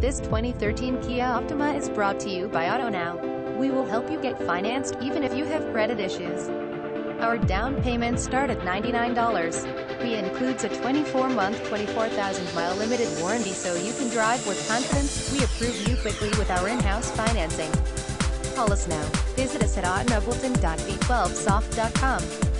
This 2013 Kia Optima is brought to you by AutoNow. We will help you get financed even if you have credit issues. Our down payments start at $99. We includes a 24-month, 24,000-mile limited warranty so you can drive with confidence. We approve you quickly with our in-house financing. Call us now. Visit us at autonowbelton.v12soft.com.